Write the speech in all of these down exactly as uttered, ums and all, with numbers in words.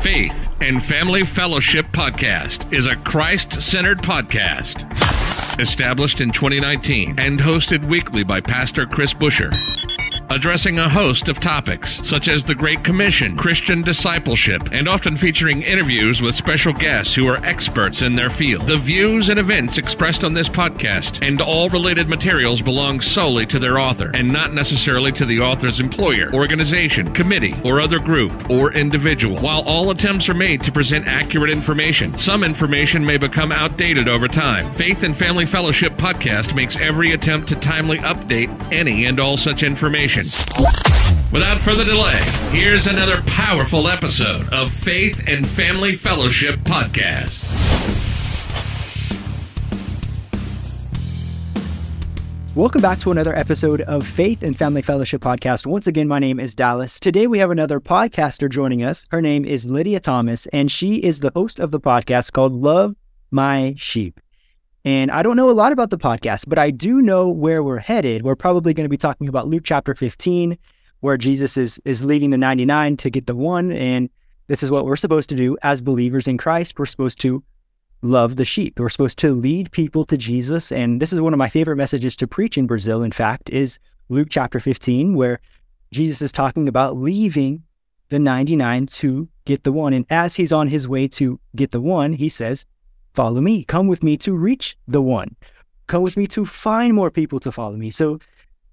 Faith and Family Fellowship Podcast is a Christ-centered podcast established in twenty nineteen and hosted weekly by Pastor Chris Buescher, addressing a host of topics such as the Great Commission, Christian discipleship, and often featuring interviews with special guests who are experts in their field. The views and events expressed on this podcast and all related materials belong solely to their author and not necessarily to the author's employer, organization, committee, or other group or individual. While all attempts are made to present accurate information, some information may become outdated over time. Faith and Family Fellowship Podcast makes every attempt to timely update any and all such information. Without further delay, here's another powerful episode of Faith and Family Fellowship Podcast. Welcome back to another episode of Faith and Family Fellowship Podcast. Once again, my name is Dallas. Today, we have another podcaster joining us. Her name is Lydia Thomas, and she is the host of the podcast called Love My Sheep. And I don't know a lot about the podcast, but I do know where we're headed. We're probably going to be talking about Luke chapter fifteen, where Jesus is is leaving the ninety-nine to get the one. And this is what we're supposed to do as believers in Christ. We're supposed to love the sheep. We're supposed to lead people to Jesus. And this is one of my favorite messages to preach in Brazil, in fact, is Luke chapter fifteen, where Jesus is talking about leaving the ninety-nine to get the one. And as he's on his way to get the one, he says, "Follow me, come with me to reach the one. Come with me to find more people to follow me." So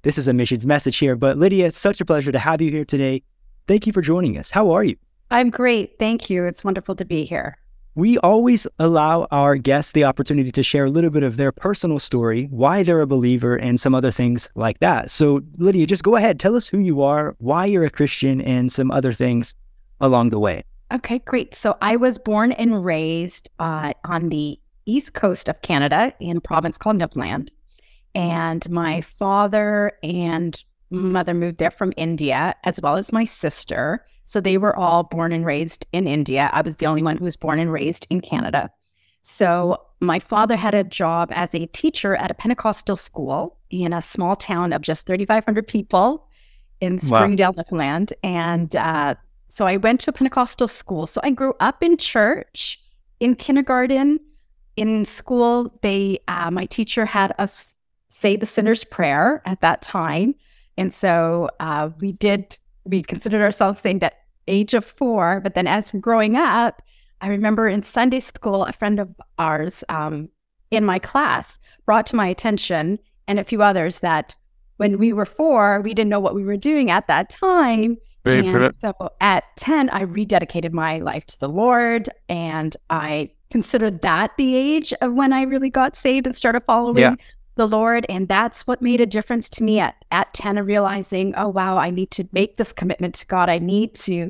this is a missions message here. But Lydia, it's such a pleasure to have you here today. Thank you for joining us. How are you? I'm great. Thank you. It's wonderful to be here. We always allow our guests the opportunity to share a little bit of their personal story, why they're a believer, and some other things like that. So Lydia, just go ahead. Tell us who you are, why you're a Christian, and some other things along the way. Okay, great. So I was born and raised uh, on the east coast of Canada in a province called Newfoundland. And my father and mother moved there from India, as well as my sister. So they were all born and raised in India. I was the only one who was born and raised in Canada. So my father had a job as a teacher at a Pentecostal school in a small town of just thirty-five hundred people in Springdale, wow, Newfoundland. And uh So I went to a Pentecostal school. So I grew up in church, in kindergarten, in school. They, uh, my teacher had us say the sinner's prayer at that time. And so uh, we did, we considered ourselves saying that age of four. But then as growing up, I remember in Sunday school, a friend of ours um, in my class brought to my attention and a few others that when we were four, we didn't know what we were doing at that time. And so at ten, I rededicated my life to the Lord, and I considered that the age of when I really got saved and started following, yeah, the Lord. And that's what made a difference to me at, at ten, and realizing, oh, wow, I need to make this commitment to God. I need to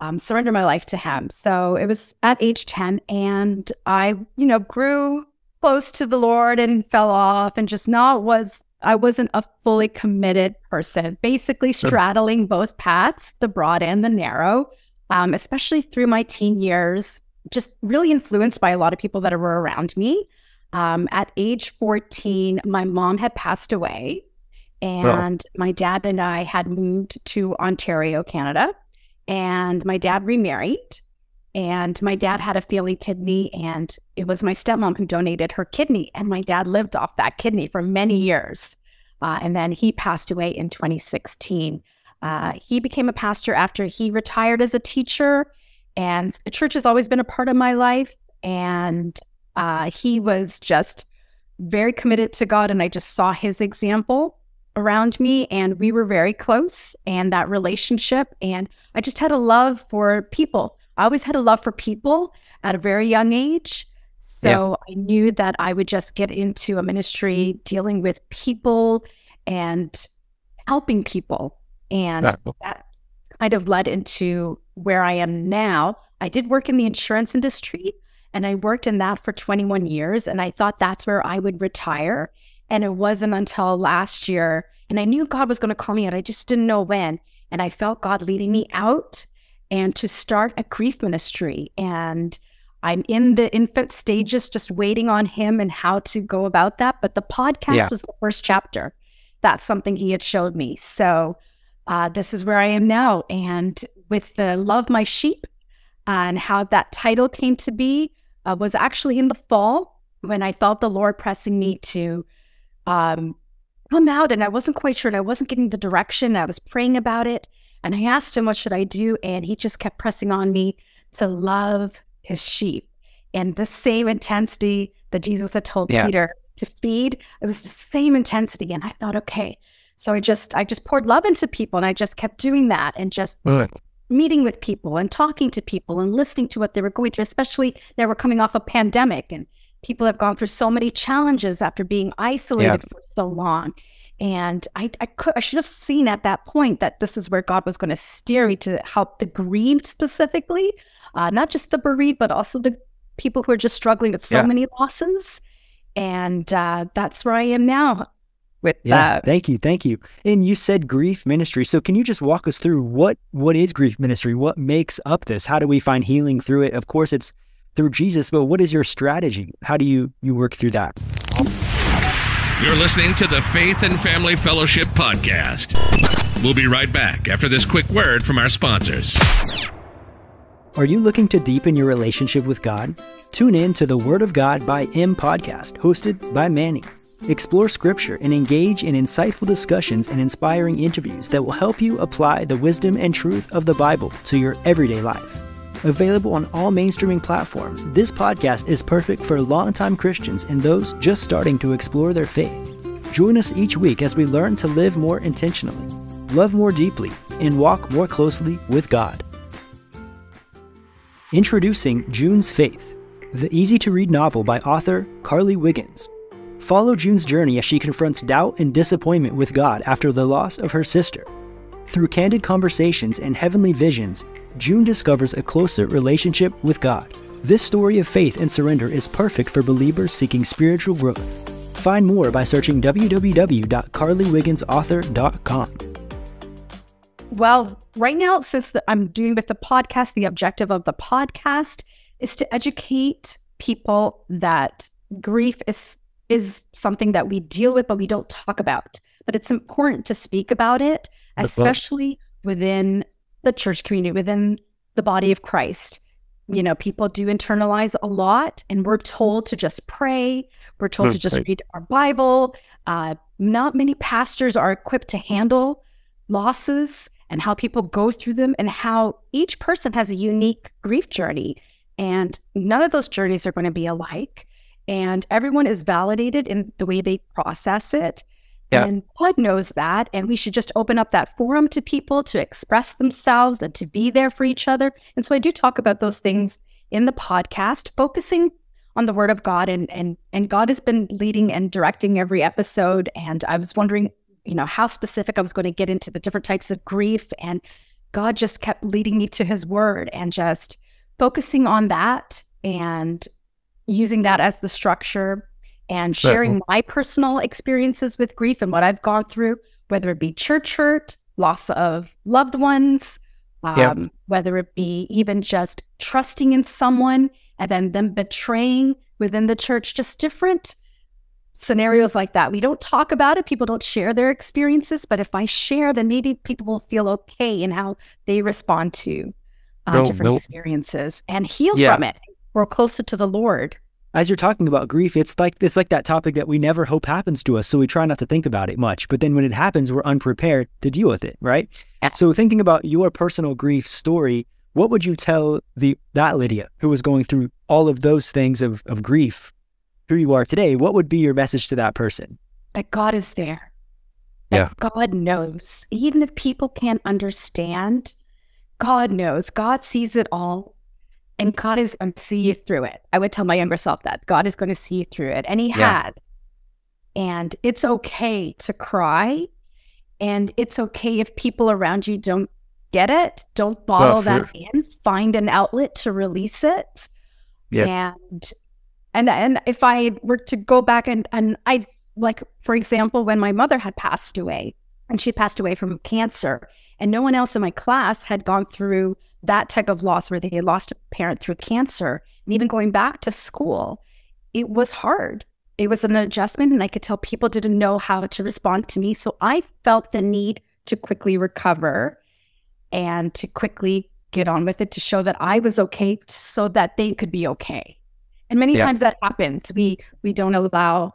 um, surrender my life to him. So it was at age ten, and I, you know, grew close to the Lord and fell off and just not was... I wasn't a fully committed person, basically straddling both paths, the broad and the narrow, um, especially through my teen years, just really influenced by a lot of people that were around me. Um, at age fourteen, my mom had passed away, and oh, my dad and I had moved to Ontario, Canada, and my dad remarried, and my dad had a failing kidney, and it was my stepmom who donated her kidney, and my dad lived off that kidney for many years. Uh, and then he passed away in twenty sixteen. Uh, he became a pastor after he retired as a teacher, and the church has always been a part of my life. And uh, he was just very committed to God, and I just saw his example around me, and we were very close, and that relationship, and I just had a love for people. I always had a love for people at a very young age. So yeah, I knew that I would just get into a ministry dealing with people and helping people. And that, that kind of led into where I am now. I did work in the insurance industry, and I worked in that for twenty-one years. And I thought that's where I would retire. And it wasn't until last year. And I knew God was going to call me out. I just didn't know when. And I felt God leading me out and to start a grief ministry. And I'm in the infant stages, just waiting on him and how to go about that. But the podcast, yeah, was the first chapter. That's something he had showed me. So uh, this is where I am now. And with the Love My Sheep uh, and how that title came to be uh, was actually in the fall when I felt the Lord pressing me to um, come out, and I wasn't quite sure and I wasn't getting the direction. I was praying about it and I asked him, what should I do? And he just kept pressing on me to love his sheep. And the same intensity that Jesus had told yeah. Peter to feed, it was the same intensity. And I thought, okay, so I just, I just poured love into people, and I just kept doing that and just right. meeting with people and talking to people and listening to what they were going through, especially they were coming off a pandemic and people have gone through so many challenges after being isolated yeah. for so long. And I, I, could, I should have seen at that point that this is where God was going to steer me to help the grieved specifically, uh, not just the bereaved, but also the people who are just struggling with so yeah. many losses. And uh, that's where I am now with yeah, that. Thank you. Thank you. And you said grief ministry. So can you just walk us through what what is grief ministry? What makes up this? How do we find healing through it? Of course, it's through Jesus, but what is your strategy? How do you, you work through that? You're listening to the Faith and Family Fellowship podcast. We'll be right back after this quick word from our sponsors. Are you looking to deepen your relationship with God? Tune in to the Word of God by M podcast, hosted by Manny. Explore Scripture and engage in insightful discussions and inspiring interviews that will help you apply the wisdom and truth of the Bible to your everyday life. Available on all mainstreaming platforms, this podcast is perfect for longtime Christians and those just starting to explore their faith. Join us each week as we learn to live more intentionally, love more deeply, and walk more closely with God. Introducing June's Faith, the easy-to-read novel by author Carly Wiggins. Follow June's journey as she confronts doubt and disappointment with God after the loss of her sister. Through candid conversations and heavenly visions, June discovers a closer relationship with God. This story of faith and surrender is perfect for believers seeking spiritual growth. Find more by searching w w w dot carly wiggins author dot com. Well, right now, since the, I'm doing with the podcast, the objective of the podcast is to educate people that grief is is something that we deal with, but we don't talk about. But it's important to speak about it, especially within the church community, within the body of Christ. You know, people do internalize a lot, and we're told to just pray. We're told That's to just right. read our Bible. Uh, not many pastors are equipped to handle losses and how people go through them, and how each person has a unique grief journey, and none of those journeys are going to be alike, and everyone is validated in the way they process it. Yeah. And God knows that, and we should just open up that forum to people to express themselves and to be there for each other. And so I do talk about those things in the podcast, focusing on the Word of God, and and and God has been leading and directing every episode, and I was wondering, you know, how specific I was going to get into the different types of grief, and God just kept leading me to his word and just focusing on that and using that as the structure and sharing my personal experiences with grief and what I've gone through, whether it be church hurt, loss of loved ones, um, yeah. whether it be even just trusting in someone and then them betraying within the church, just different scenarios like that. We don't talk about it. People don't share their experiences, but if I share, then maybe people will feel okay in how they respond to uh, no, different no. experiences and heal yeah. from it. We're closer to the Lord. As you're talking about grief, it's like it's like that topic that we never hope happens to us, so we try not to think about it much. But then when it happens, we're unprepared to deal with it, right? Yes. So thinking about your personal grief story, what would you tell the that Lydia who was going through all of those things of of grief? Who you are today, what would be your message to that person? That God is there. That yeah. God knows. Even if people can't understand, God knows. God sees it all. And God is going to see you through it. I would tell my younger self that. God is going to see you through it. And he yeah. has. And it's okay to cry. And it's okay if people around you don't get it. Don't bottle well, that sure. in. Find an outlet to release it. Yeah. And And and if I were to go back and, and I, like, for example, when my mother had passed away, and she passed away from cancer, and no one else in my class had gone through that type of loss where they had lost a parent through cancer. And even going back to school, it was hard. It was an adjustment, and I could tell people didn't know how to respond to me. So I felt the need to quickly recover and to quickly get on with it, to show that I was okay so that they could be okay. And many yeah. times that happens. We, we don't allow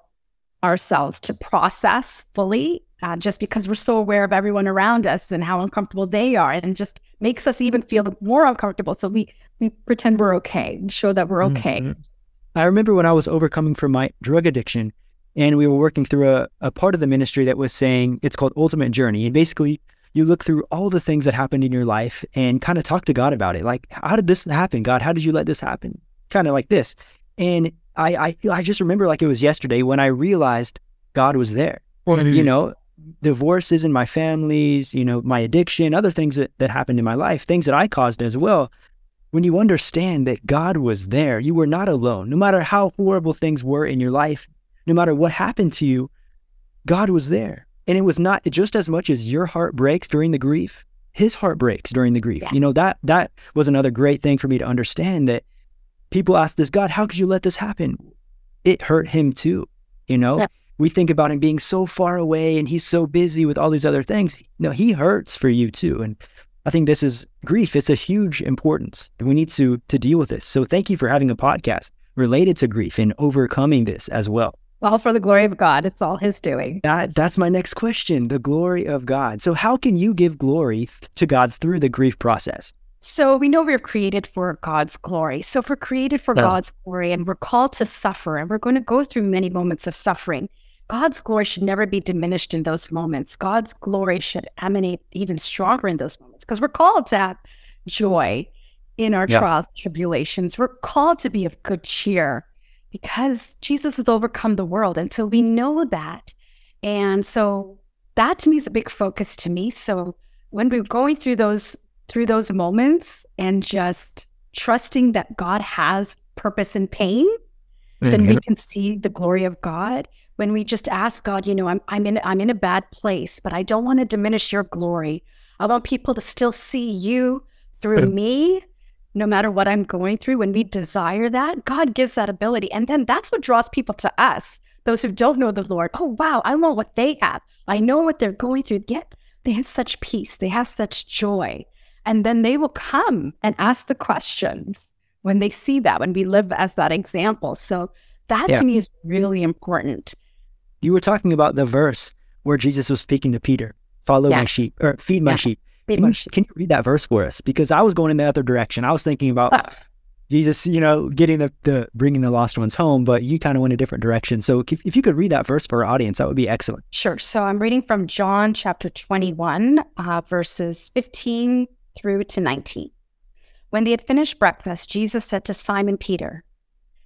ourselves to process fully uh, just because we're so aware of everyone around us and how uncomfortable they are, and just makes us even feel more uncomfortable. So we, we pretend we're okay and show that we're okay. Mm-hmm. I remember when I was overcoming from my drug addiction, and we were working through a, a part of the ministry that was saying, it's called Ultimate Journey. And basically you look through all the things that happened in your life and kind of talk to God about it. Like, how did this happen? God, how did you let this happen? Kind of like this. And I, I, I just remember like it was yesterday when I realized God was there. Well, you know, divorces in my families, you know, my addiction, other things that, that happened in my life, things that I caused as well. When you understand that God was there, you were not alone. No matter how horrible things were in your life, no matter what happened to you, God was there. And it was not, just as much as your heart breaks during the grief, his heart breaks during the grief. Yes. You know, that that was another great thing for me to understand, that people ask this, God, how could you let this happen? It hurt him too, you know? Yeah. We think about him being so far away and he's so busy with all these other things. No, he hurts for you too. And I think this is grief. It's a huge importance. We need to, to deal with this. So thank you for having a podcast related to grief and overcoming this as well. Well, for the glory of God, it's all his doing. That, that's my next question, the glory of God. So how can you give glory to God through the grief process? So we know we're created for God's glory. So if we're created for oh. God's glory and we're called to suffer, and we're going to go through many moments of suffering, God's glory should never be diminished in those moments. God's glory should emanate even stronger in those moments, because we're called to have joy in our yeah. trials and tribulations. We're called to be of good cheer, because Jesus has overcome the world. And so we know that. And so that to me is a big focus to me. So when we're going through those, through those moments and just trusting that God has purpose in pain, mm-hmm. then we can see the glory of God. When we just ask God, you know, I'm, I'm in, I'm in a bad place, but I don't want to diminish your glory. I want people to still see you through me. No matter what I'm going through, when we desire that, God gives that ability. And then that's what draws people to us, those who don't know the Lord. Oh, wow, I want what they have. I know what they're going through, yet they have such peace. They have such joy. And then they will come and ask the questions when they see that, when we live as that example. So that yeah. to me is really important. You were talking about the verse where Jesus was speaking to Peter, follow yeah. my sheep, or feed my yeah. sheep. Can you, can you read that verse for us? Because I was going in the other direction. I was thinking about oh. Jesus, you know, getting the, the, bringing the lost ones home, but you kind of went a different direction. So if, if you could read that verse for our audience, that would be excellent. Sure. So I'm reading from John chapter twenty-one, uh, verses fifteen through to nineteen. When they had finished breakfast, Jesus said to Simon Peter,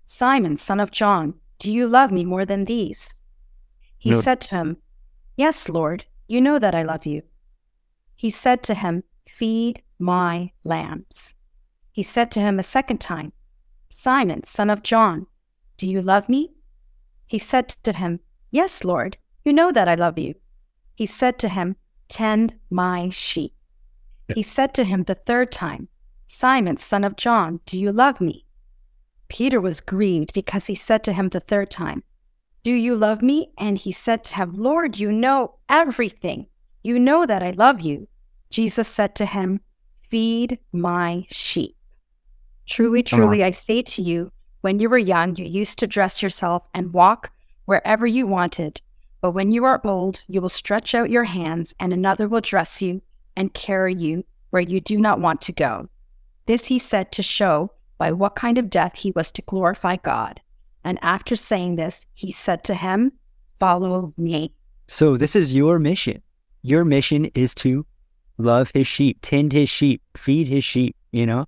Simon, son of John, do you love me more than these? He no. said to him, yes, Lord, you know that I love you. He said to him, feed my lambs. He said to him a second time, Simon, son of John, do you love me? He said to him, yes, Lord, you know that I love you. He said to him, tend my sheep. He said to him the third time, Simon, son of John, do you love me? Peter was grieved because he said to him the third time, do you love me? And he said to him, Lord, you know everything. You know that I love you. Jesus said to him, feed my sheep. Truly, truly, I say to you, when you were young, you used to dress yourself and walk wherever you wanted. But when you are old, you will stretch out your hands, and another will dress you and carry you where you do not want to go. This he said to show by what kind of death he was to glorify God. And after saying this, he said to him, follow me. So this is your mission. Your mission is to love his sheep, tend his sheep, feed his sheep, you know,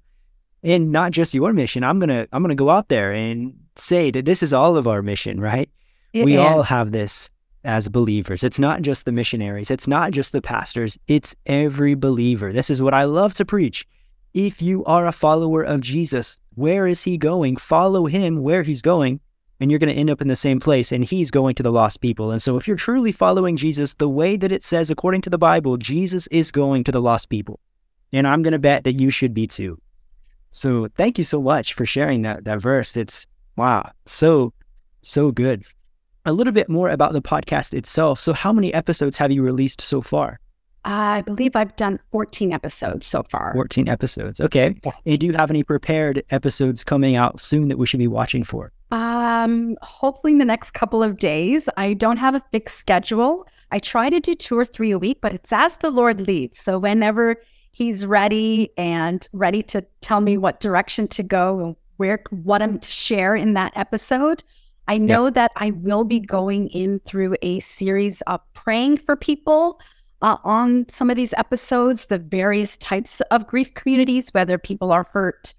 and not just your mission. I'm going to, I'm going to go out there and say that this is all of our mission, right? It we is. all have this as believers. It's not just the missionaries. It's not just the pastors. It's every believer. This is what I love to preach. If you are a follower of Jesus, where is he going? Follow him where he's going. And you're going to end up in the same place, and he's going to the lost people. And so if you're truly following Jesus, the way that it says, according to the Bible, Jesus is going to the lost people. And I'm going to bet that you should be too. So thank you so much for sharing that, that verse. It's, wow, so, so good. A little bit more about the podcast itself. So how many episodes have you released so far? I believe I've done fourteen episodes so far. fourteen episodes. Okay. Yes. And do you have any prepared episodes coming out soon that we should be watching for? Um, hopefully in the next couple of days. I don't have a fixed schedule. I try to do two or three a week, but it's as the Lord leads. So whenever he's ready and ready to tell me what direction to go and where, what I'm to share in that episode, I know yep. that I will be going in through a series of praying for people Uh, on some of these episodes, the various types of grief communities, whether people are hurt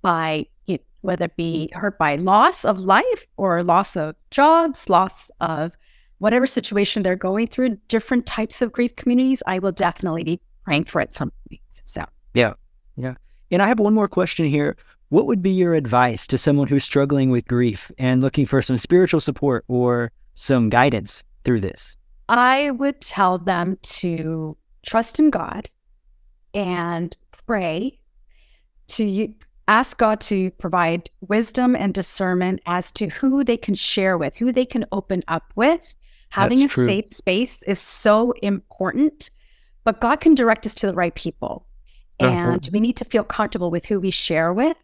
by, you know, whether it be hurt by loss of life or loss of jobs, loss of whatever situation they're going through, different types of grief communities, I will definitely be praying for at some point. So, yeah. Yeah. And I have one more question here. What would be your advice to someone who's struggling with grief and looking for some spiritual support or some guidance through this? I would tell them to trust in God and pray, to ask God to provide wisdom and discernment as to who they can share with, who they can open up with. Having That's a true. safe space is so important, but God can direct us to the right people. And uh-huh. we need to feel comfortable with who we share with,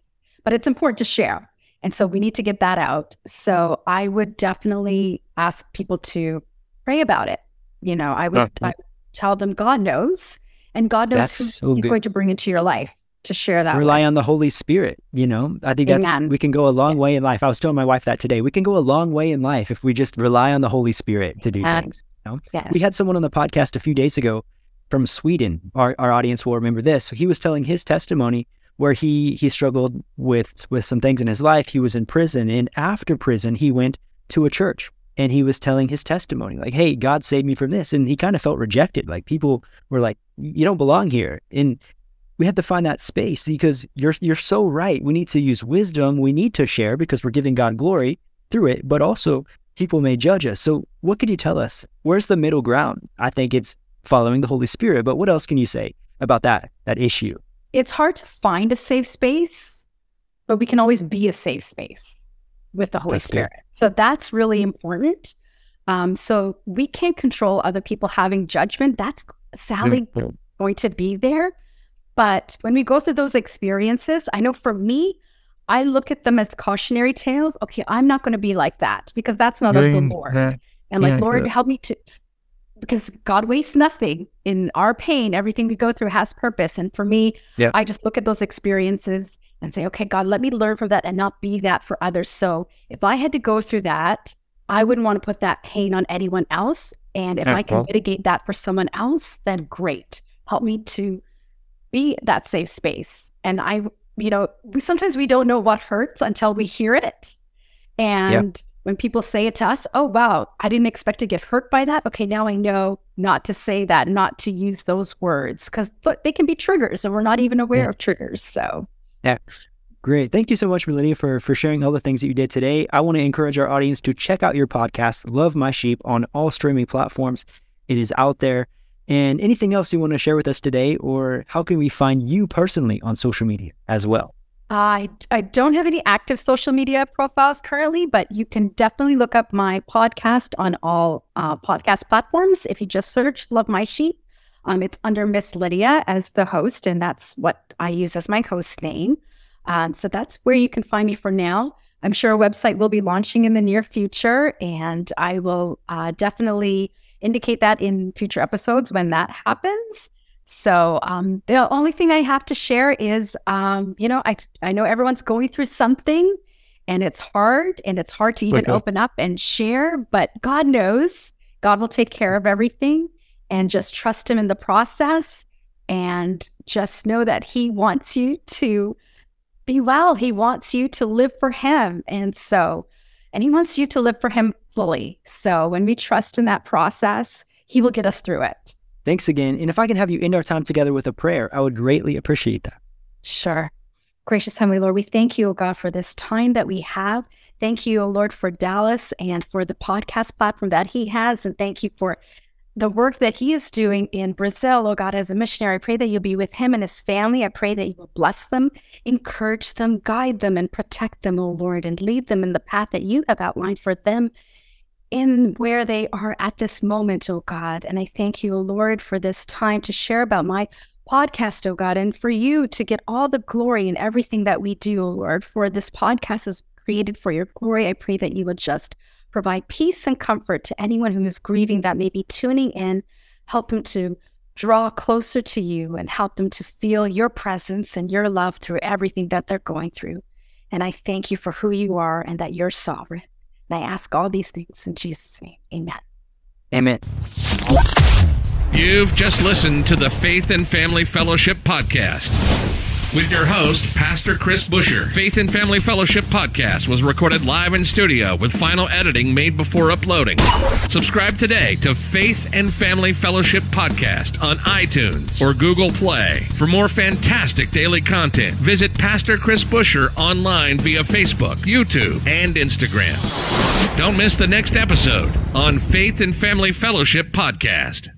but it's important to share. And so we need to get that out. So I would definitely ask people to pray about it. You know, I would, okay. I would tell them God knows, and God knows that's who so he's good. going to bring into your life to share that. Rely way. on the Holy Spirit. You know, I think that's, Amen. we can go a long yeah. way in life. I was telling my wife that today. We can go a long way in life if we just rely on the Holy Spirit to do um, things. You know? Yes. We had someone on the podcast a few days ago from Sweden. Our, our audience will remember this. So he was telling his testimony where he, he struggled with, with some things in his life. He was in prison, and after prison, he went to a church. And he was telling his testimony, like, hey, God saved me from this. And he kind of felt rejected. Like, people were like, you don't belong here. And we had to find that space, because you're you're so right. We need to use wisdom. We need to share, because we're giving God glory through it. But also, people may judge us. So what can you tell us? Where's the middle ground? I think it's following the Holy Spirit. But what else can you say about that, that issue? It's hard to find a safe space, but we can always be a safe space with the Holy that's Spirit. Good. So that's really important. Um, so we can't control other people having judgment. That's sadly mm-hmm. going to be there. But when we go through those experiences, I know for me, I look at them as cautionary tales. Okay, I'm not going to be like that, because that's not of the Lord. And yeah, like, Lord, help me to, because God wastes nothing in our pain. Everything we go through has purpose. And for me, yeah. I just look at those experiences and say, okay, God, let me learn from that and not be that for others. So if I had to go through that, I wouldn't want to put that pain on anyone else. And if yeah, I can well. mitigate that for someone else, then great. Help me to be that safe space. And I, you know, we, sometimes we don't know what hurts until we hear it. And yeah. when people say it to us, oh, wow, I didn't expect to get hurt by that. Okay, now I know not to say that, not to use those words, because they can be triggers, and we're not even aware yeah. of triggers. So. Yeah. Great. Thank you so much, Lydia, for, for sharing all the things that you did today. I want to encourage our audience to check out your podcast, Love My Sheep, on all streaming platforms. It is out there. And anything else you want to share with us today, or how can we find you personally on social media as well? I, I don't have any active social media profiles currently, but you can definitely look up my podcast on all uh, podcast platforms. If you just search Love My Sheep, Um, it's under Miss Lydia as the host, and that's what I use as my host name. Um, so that's where you can find me for now. I'm sure a website will be launching in the near future, and I will uh, definitely indicate that in future episodes when that happens. So um, the only thing I have to share is, um, you know, I, I know everyone's going through something, and it's hard, and it's hard to even okay. open up and share, but God knows. God will take care of everything. And just trust him in the process, and just know that he wants you to be well. He wants you to live for him. And so, and he wants you to live for him fully. So when we trust in that process, he will get us through it. Thanks again. And if I can have you end our time together with a prayer, I would greatly appreciate that. Sure. Gracious Heavenly Lord, we thank you, O God, for this time that we have. Thank you, O Lord, for Dallas and for the podcast platform that he has. And thank you for the work that he is doing in Brazil, oh God, as a missionary. I pray that you'll be with him and his family. I pray that you will bless them, encourage them, guide them, and protect them, oh Lord, and lead them in the path that you have outlined for them. in where they are at this moment, oh God. And I thank you, oh Lord, for this time to share about my podcast, oh God, and for you to get all the glory in everything that we do, oh Lord, for this podcast is created for your glory. I pray that you will just provide peace and comfort to anyone who is grieving that may be tuning in. Help them to draw closer to you and help them to feel your presence and your love through everything that they're going through. And I thank you for who you are and that you're sovereign. And I ask all these things in Jesus' name. Amen. Amen. You've just listened to the Faith and Family Fellowship Podcast with your host, Pastor Chris Buescher. Faith and Family Fellowship Podcast was recorded live in studio with final editing made before uploading. Subscribe today to Faith and Family Fellowship Podcast on iTunes or Google Play. For more fantastic daily content, visit Pastor Chris Buescher online via Facebook, YouTube, and Instagram. Don't miss the next episode on Faith and Family Fellowship Podcast.